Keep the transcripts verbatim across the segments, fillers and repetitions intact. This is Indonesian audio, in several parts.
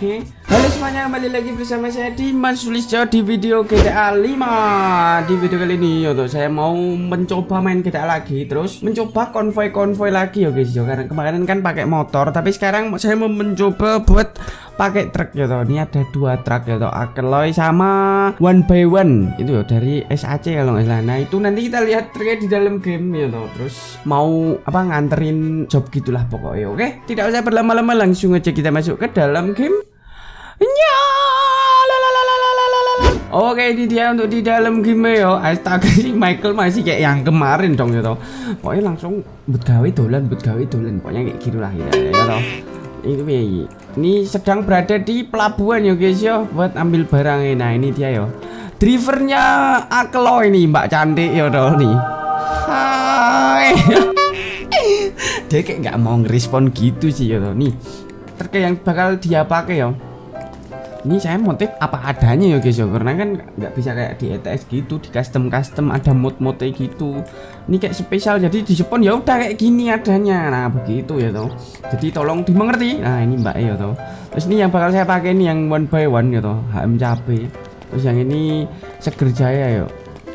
Oke, halo semuanya, kembali lagi bersama saya Dimas Sulistyo di video G T A lima. Di video kali ini yo, saya mau mencoba main G T A lagi, terus mencoba konvoy-konvoy lagi ya guys yo. Karena kemarin kan pakai motor, tapi sekarang saya mau mencoba buat pakai truk ya toh. Ini ada dua truk ya toh, Akeloy sama One by One itu yo, dari S A C kalau nggak salah. Nah itu nanti kita lihat truknya di dalam game ya toh. Terus mau apa nganterin job gitulah pokoknya. Oke, tidak usah berlama-lama, langsung aja kita masuk ke dalam game. Oke, ini dia untuk di dalam game yo. Astaga, si Michael masih kayak yang kemarin dong ya toh. Pokoknya langsung begawe dolan, begawe dolan. Pokoknya kayak gitulah ya toh. Ini piye? Ini sedang berada di pelabuhan yo guys yo, buat ambil barangnya. Nah, ini dia yo. Drivernya Akeloy ini, Mbak cantik yo toh nih. Hai. Dia kayak nggak mau ngerespon gitu sih yo toh nih. Terkait yang bakal dia pakai yo. Ini saya motif apa adanya ya guys ya, karena kan nggak bisa kayak di E T S gitu, di custom custom ada mod-modnya gitu. Ini kayak spesial, jadi di Jepang ya udah kayak gini adanya. Nah begitu ya toh, jadi tolong dimengerti. Nah ini mbak ya toh. Terus ini yang bakal saya pakai ini yang One by One ya toh, H M Cabe. Terus yang ini Seger Jaya ya.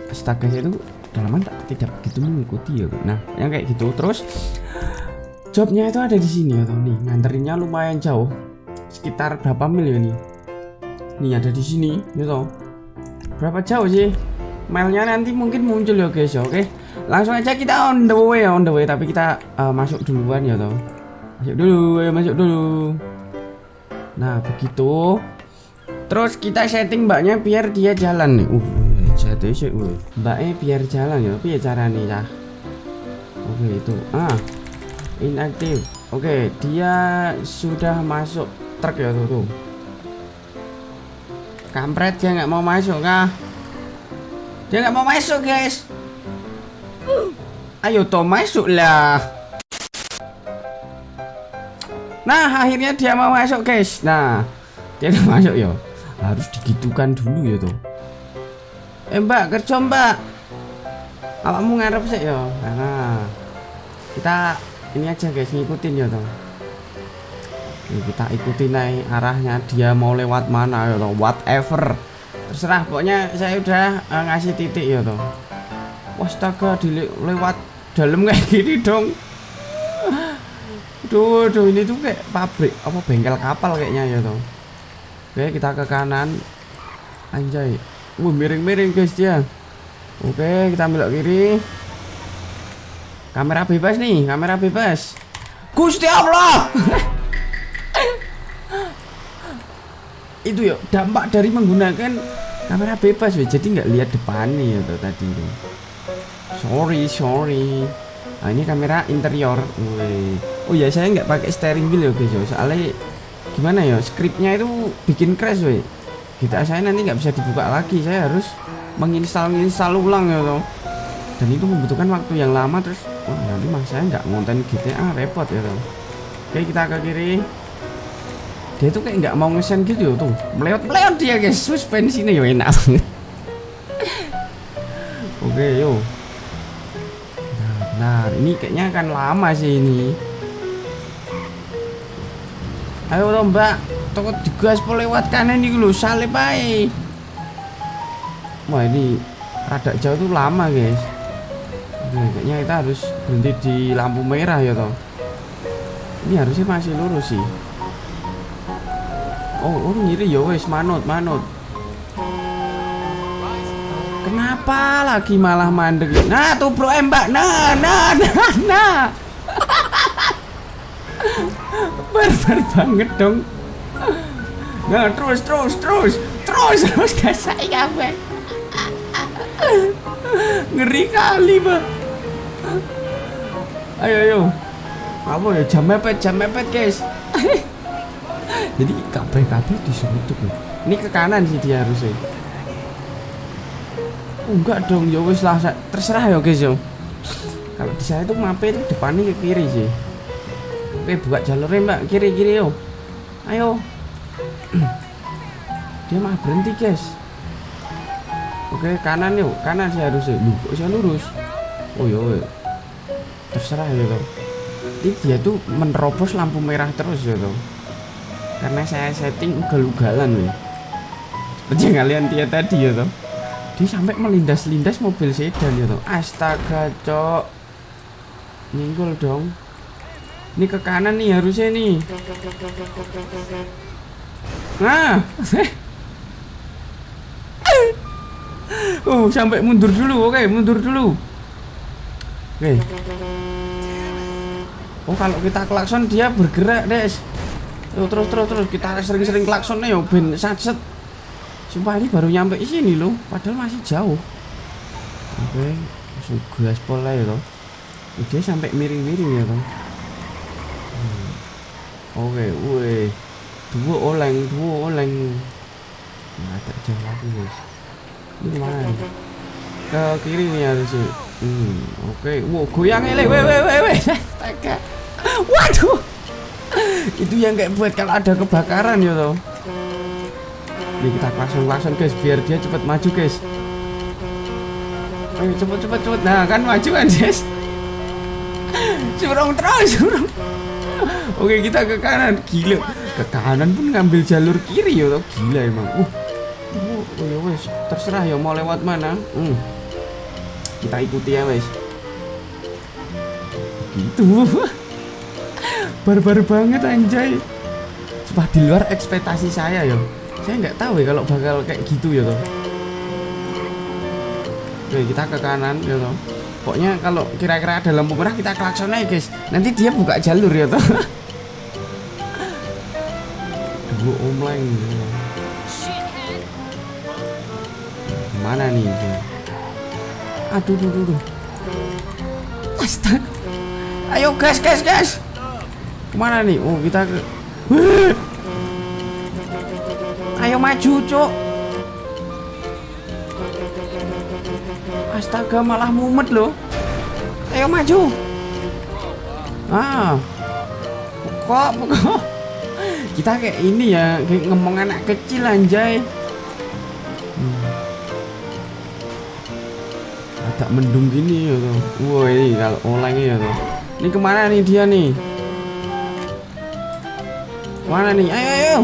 Astaga, itu dalaman tak tidak begitu mengikuti ya. Nah yang kayak gitu. Terus jobnya itu ada di sini ya toh nih. Nganterinnya lumayan jauh, sekitar berapa mil ya nih. Nih ada di sini, gitu. Berapa jauh sih? Mailnya nanti mungkin muncul ya guys, oke? Okay? Langsung aja kita on the way, on the way. Tapi kita uh, masuk duluan ya, toh. Masuk dulu, ayo masuk dulu. Nah begitu. Terus kita setting mbaknya biar dia jalan nih. Uh, jatuh sih, uh. Mbaknya biar jalan ya, tapi ya cara nih ya. Oke okay, itu. Ah, inaktif. Oke, okay, dia sudah masuk truk ya tuh. tuh. Kampret, dia nggak mau masuk kah? Dia nggak mau masuk guys. Ayo toh masuklah. Nah akhirnya dia mau masuk guys. Nah dia udah masuk yo. Harus digitukan dulu ya toh. Eh mbak kerja mbak. Awakmu ngarep sih yo. Nah kita ini aja guys, ngikutin ya toh. Nih, kita ikutin naik arahnya, dia mau lewat mana ya toh, whatever terserah pokoknya. Saya udah uh, ngasih titik ya toh. Astaga, dilewat dalam kayak gini dong. Duh, duh ini tuh kayak pabrik apa bengkel kapal kayaknya ya toh. Oke kita ke kanan, anjay, wuh miring-miring guys dia. Oke kita belok kiri, kamera bebas nih, kamera bebas. Gusti Allah. Itu ya dampak dari menggunakan kamera bebas ya, jadi nggak lihat depannya ya toh tadi. Sorry sorry. Nah, ini kamera interior. Wih. Oh ya saya nggak pakai steering wheel ya guys ya, soalnya gimana ya scriptnya itu bikin crash weh. Kita saya nanti nggak bisa dibuka lagi, saya harus menginstal install ulang ya toh. Dan itu membutuhkan waktu yang lama, terus wah nanti mah saya nggak ngonten G T A repot ya toh. Oke kita ke kiri. Dia tuh kayak nggak mau ngesen gitu tuh, meleot-meleot dia guys, suspensinya ya enak banget. Oke yo. Nah, nah ini kayaknya akan lama sih ini. Ayo toh mbak, toko digas pelewat kanan ini dulu, salip aja. Wah ini rada jauh tuh lama guys. Oke, kayaknya kita harus berhenti di lampu merah ya toh. Ini harusnya masih lurus sih. Oh, oh ngiri ya wes, manut manut. Kenapa lagi malah mandek? Nah tuh bro eh, mbak, nah nah nah nah. Barbar banget dong. Nah terus terus terus terus terus gasai kafe. Ngeri kali mbak. Ayo ayo. Apa ya jam mepet jam mepet guys. Jadi kabel-kabel disuruh loh. Ini ke kanan sih dia harusnya. Oh, enggak dong, ya wis lah, terserah ya guys yo. Kalau di saya tuh mape itu depannya ke kiri sih. Oke buka jalurnya mbak, kiri-kiri yo. Ayo. Dia mah berhenti guys. Oke kanan yuk, kanan saya harusnya. Loh, kok saya lurus. Oh yo, terserah ya loh. Ini dia tuh menerobos lampu merah terus ya loh. karena saya setting ugal-ugalan. Aja kalian lihat tadi ya toh, dia sampai melindas-lindas mobil sedan ya toh. Astaga cok, ninggul dong. Ini ke kanan nih harusnya nih. Nah, oh sampai mundur dulu, oke mundur dulu. Oke. Oh kalau kita klakson dia bergerak des. Yo, terus terus terus kita sering-sering klaksonnya yo ben satset. Sumpah ini baru nyampe sini loh, padahal masih jauh. Oke, langsung gaspol lah ya loh. Dia sampai miring-miring ya kan. Hmm. Oke, woi, dua oleng, dua oleng. Nggak ada jauh lagi guys. Ini mana? Ke kiri nih harusnya. Hmm, oke, wow goyang elek, woi woi woi woi. Astaga. Waduh. Itu yang kayak buat kalau ada kebakaran ya toh. Ini kita klakson-klakson guys biar dia cepat maju guys. Ayo cepet cepet cepet. Nah kan maju kan guys. Surung terus surung. Oke kita ke kanan. Gila, ke kanan pun ngambil jalur kiri ya toh. Gila emang. Uh. Oh ya wes, terserah ya mau lewat mana. Hmm. Kita ikuti ya wes. Gitu. Barbar banget anjay. Sumpah di luar ekspektasi saya ya. Saya nggak tahu ya kalau bakal kayak gitu ya toh. Oke kita ke kanan ya toh. Pokoknya kalau kira-kira ada lampu merah kita klakson aja guys. Nanti dia buka jalur ya toh. Dua omleng. Mana nih? Aduh duh duh. Astaga. Ayo gas gas gas. Kemana nih? Oh kita ke. Ayo maju, cok. Astaga, malah mumet loh. Ayo maju. Ah. Kok, kok. Kita kayak ini ya, kayak ngomong anak kecil anjay. Hmm. Agak mendung gini ya tuh. Wah, ini kalau olengnya ya tuh. Ini kemana nih dia nih? Mana nih? Ayo ayo.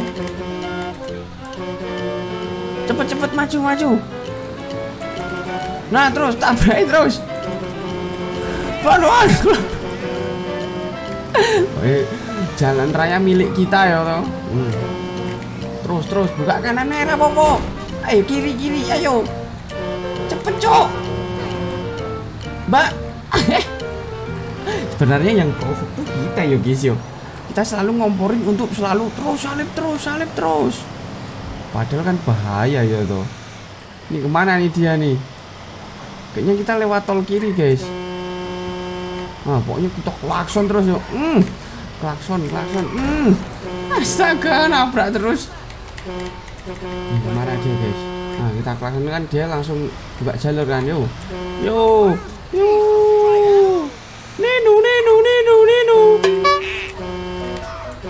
Cepet-cepet maju-maju. Nah terus tabrak terus. Pelan-pelan. Jalan raya milik kita ya toh. Hmm. Terus terus buka kanan merah popo. Ayo kiri kiri ayo. Cepet cok. Mbak. Sebenarnya yang profit tuh kita yo guys yo. Kita selalu ngomporin untuk selalu terus salib terus salib terus. Padahal kan bahaya ya toh. Ini kemana nih dia nih? Kayaknya kita lewat tol kiri guys. Nah pokoknya kita klakson terus yuk. Hmm, klakson klakson. Hmm, astaga nabrak terus. Ini kemana dia guys? Nah kita klakson kan dia langsung buka jalur kan yo. Yo yo. Nenu nenu nenu nenu.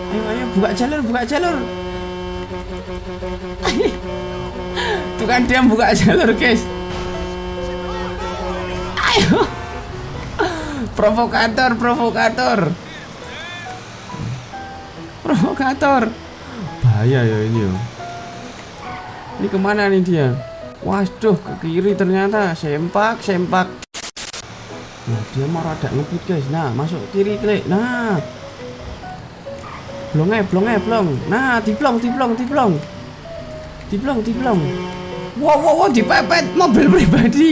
Ayo ayo buka jalur buka jalur. Tuh kan dia buka jalur guys. Ayo. Provokator provokator provokator. Bahaya ya ini ya. Ini kemana nih dia? Waduh ke kiri ternyata. Sempak sempak. Nah dia mau rada ngebut guys. Nah masuk kiri klik. Nah blong eh blong eh blong. Nah diblong diblong diblong diblong diblong. Wow wow wow dipepet mobil pribadi.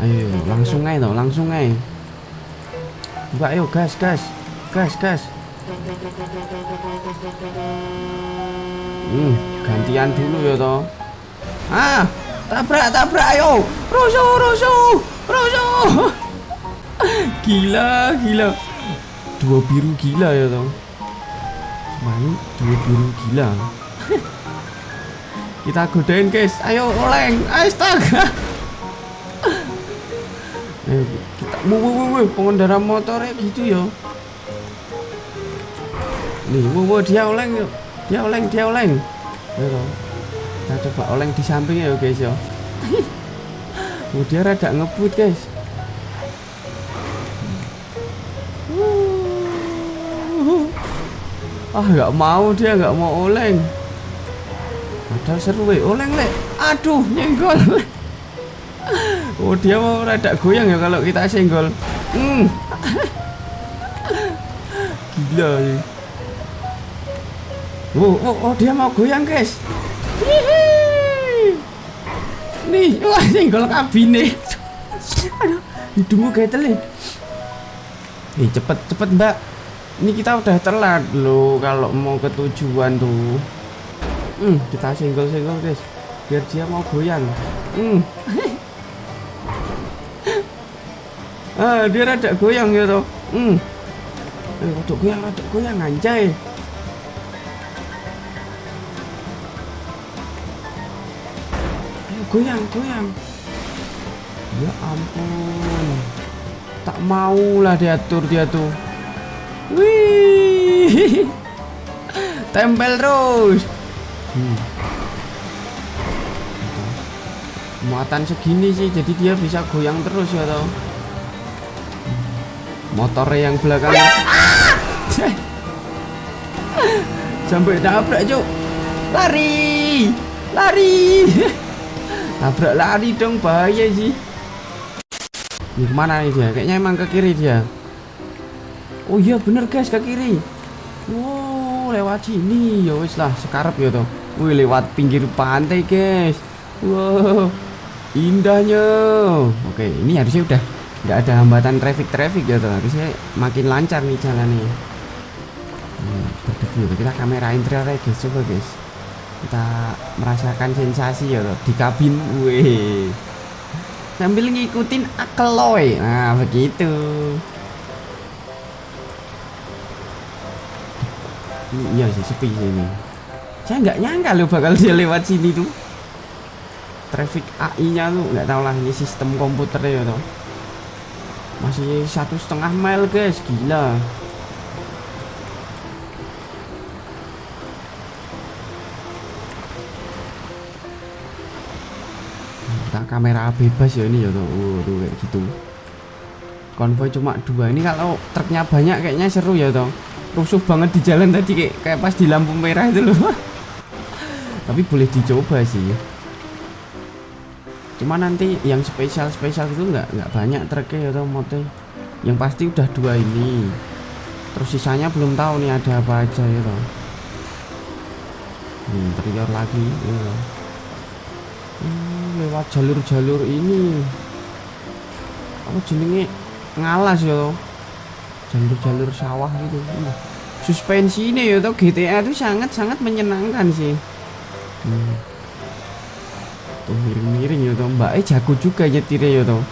Ayo langsung aja toh langsung aja. Buka ayo gas gas gas gas. Hmm gantian dulu ya toh. Ah tabrak tabrak ayo. Rusuh rusuh rusuh. Gila gila. Dua biru gila ya toh. Manu dua biru gila. Kita godain guys. Ayo oleng. Astaga. Ayo kita wuh pengendara motornya gitu ya. Nih wuh dia oleng yuk. Dia oleng dia oleng. Ayo kita coba oleng di sampingnya ya guys ya. Wuh dia rada ngebut guys. Ah, nggak mau, dia nggak mau oleng. Ada seru we, oleng le. Aduh, nyenggol. Oh, dia mau rada goyang ya kalau kita senggol. Hmm. Gila ya. Oh, oh, oh, dia mau goyang, guys. Hihi. Nih, wah, senggol kabine. Aduh, hidungku gatel. Eh, cepet, cepet, Mbak. Ini kita udah telat loh kalau mau ke tujuan tuh. Hmm, kita senggol-senggol, guys. Biar dia mau goyang. Hmm. Ah, dia rada goyang gitu. Hmm. Eh, rada goyang, rada goyang anjay. Eh, goyang, goyang. Ya ampun. Tak maulah diatur dia tuh. Wih. Tempel terus. Hmm. Muatan segini sih, jadi dia bisa goyang terus ya toh. Motor yang belakang sampai tabrak cuk, lari lari tabrak lari dong, bahaya sih. Ini kemana nih dia? Kayaknya emang ke kiri dia. Oh iya bener guys, ke kiri. Wow, lewat sini ya wis lah, sekarep ya toh. Wih, lewat pinggir pantai guys. Wow, indahnya. Oke, ini harusnya udah nggak ada hambatan traffic-traffic gitu, harusnya makin lancar nih jalannya. Nah, berdiri, kita kamerain trail guys, coba guys, kita merasakan sensasi ya di kabin, weh, sambil ngikutin Akeloy, nah begitu. Ini, iya sih sepi ini, saya nggak nyangka loh bakal dia lewat sini tuh. Traffic A I-nya tuh nggak tau lah, ini sistem komputernya ya toh. Masih satu setengah mile guys, gila. Kita kamera bebas ya ini ya tuh, waduh kayak gitu. Konvoy cuma dua, ini kalau truknya banyak kayaknya seru ya toh. Rusuh banget di jalan tadi kayak, kayak pas di lampu merah itu loh. Tapi boleh dicoba sih. Cuma nanti yang spesial-spesial itu nggak nggak banyak truknya atau motor. Yang pasti udah dua ini. Terus sisanya belum tahu nih ada apa aja ya toh. Hmm, teriak lagi. Ya. Hmm, lewat jalur-jalur ini. Apa jenenge? Ngalas ya toh. Jalur-jalur sawah gitu. Hmm. Suspensi ini ya toh, G T A itu sangat-sangat menyenangkan sih. Hmm. Miring-miring ya toh, Mbak eh jago juga nyetirnya ya toh.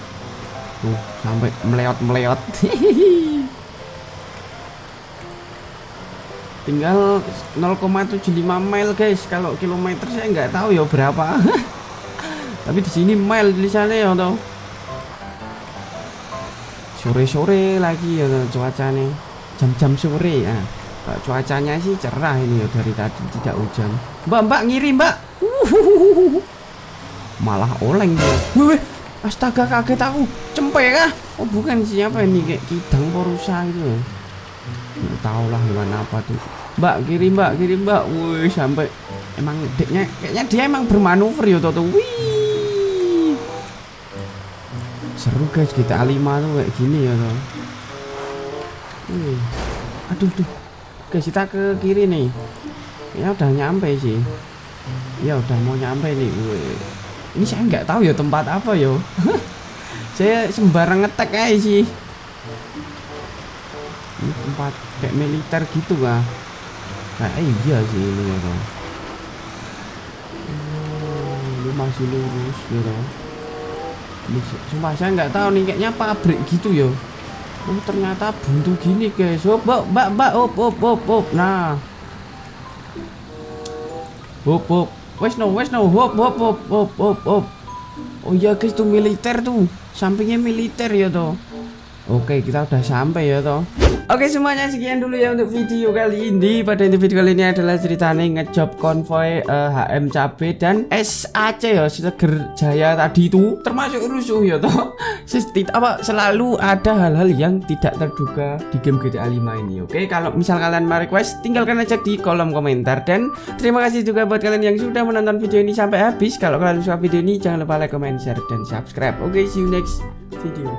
Tuh, sampai meleot-meleot. Tinggal nol koma tujuh lima mile guys. Kalau kilometer saya nggak tahu ya berapa. Tapi di sini mile tulisannya ya toh. Sore-sore lagi ya toh cuacanya. Jam-jam sore ya. Nah, cuacanya sih cerah ini ya, dari tadi tidak hujan. Mbak, Mbak ngiri, Mbak. Uhuhuhuhuh. Malah oleng dia. Wih, astaga kaget aku. Cempek kah? Oh bukan, siapa ini kayak kidang porusa itu. Nggak tahu lah hewan apa tuh. Mbak kiri, Mbak kiri, Mbak. Wih, sampai emang deknya kayaknya dia emang bermanuver ya tuh. Wih. Seru guys, kita G T A lima tuh kayak gini ya tuh. Wih. Aduh tuh. Guys, kita ke kiri nih. Ya udah nyampe sih. Ya udah mau nyampe nih. Wih. Ini saya nggak tahu ya tempat apa yo. Saya sembarang ngetek aja sih. Ini tempat kayak militer gitu kah? Nah, iya sih ini ya toh. Ini masih lurus ya toh. Cuma saya nggak tahu nih, kayaknya pabrik gitu yo. Oh ternyata buntu gini guys. Hop, hop, bak, bak, hop, hop, hop, hop. Nah, hop, hop. Wes no, wes no, hop, hop, hop, hop, hop, hop. Oh iya guys, tuh militer tuh. Sampingnya militer ya toh. Oke, kita udah sampai ya toh. Oke semuanya, sekian dulu ya untuk video kali ini. Pada video kali ini adalah ceritanya ngejob konvoy uh, H M Cabe dan S A C ya, Seger Jaya tadi itu. Termasuk rusuh ya toh. Apa selalu ada hal-hal yang tidak terduga di game G T A lima ini. Oke, kalau misal kalian mau request, tinggalkan aja di kolom komentar. Dan terima kasih juga buat kalian yang sudah menonton video ini sampai habis. Kalau kalian suka video ini, jangan lupa like, comment, share, dan subscribe. Oke, see you next video.